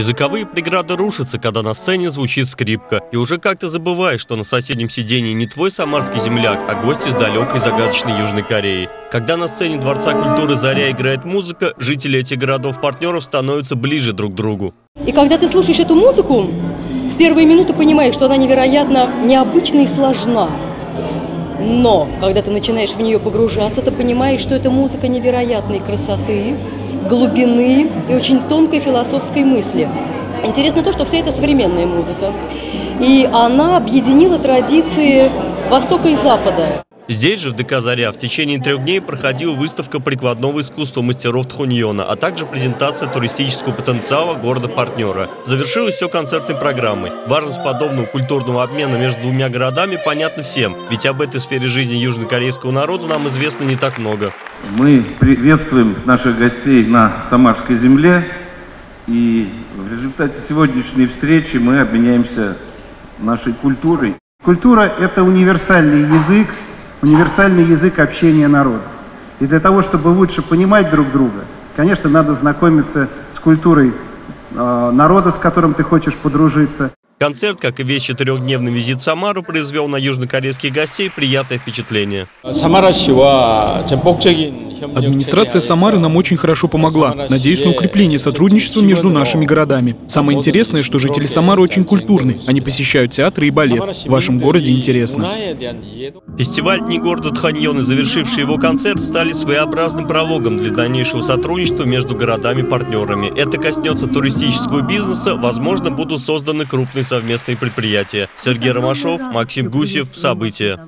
Языковые преграды рушатся, когда на сцене звучит скрипка, и уже как-то забываешь, что на соседнем сидении не твой самарский земляк, а гость из далекой загадочной Южной Кореи. Когда на сцене Дворца культуры «Заря» играет музыка, жители этих городов-партнеров становятся ближе друг к другу. И когда ты слушаешь эту музыку, в первые минуты понимаешь, что она невероятно необычна и сложна. Но когда ты начинаешь в нее погружаться, ты понимаешь, что это музыка невероятной красоты, глубины и очень тонкой философской мысли. Интересно то, что вся эта современная музыка, и она объединила традиции Востока и Запада. Здесь же, в ДК «Заря», в течение 3 дней проходила выставка прикладного искусства мастеров Тхуньона, а также презентация туристического потенциала города-партнера. Завершилось все концертной программой. Важность подобного культурного обмена между двумя городами понятна всем, ведь об этой сфере жизни южнокорейского народа нам известно не так много. Мы приветствуем наших гостей на самарской земле, и в результате сегодняшней встречи мы обменяемся нашей культурой. Культура – это универсальный язык общения народов. И для того, чтобы лучше понимать друг друга, конечно, надо знакомиться с культурой народа, с которым ты хочешь подружиться. Концерт, как и весь 4-дневный визит в Самару, произвел на южнокорейских гостей приятное впечатление. Администрация Самары нам очень хорошо помогла. Надеюсь на укрепление сотрудничества между нашими городами. Самое интересное, что жители Самары очень культурны. Они посещают театры и балет. В вашем городе интересно. Фестиваль «Дни города Тхуньон» и завершивший его концерт стали своеобразным прологом для дальнейшего сотрудничества между городами-партнерами. Это коснется туристического бизнеса, возможно, будут созданы крупные совместные предприятия. Сергей Ромашов, Максим Гусев, «События».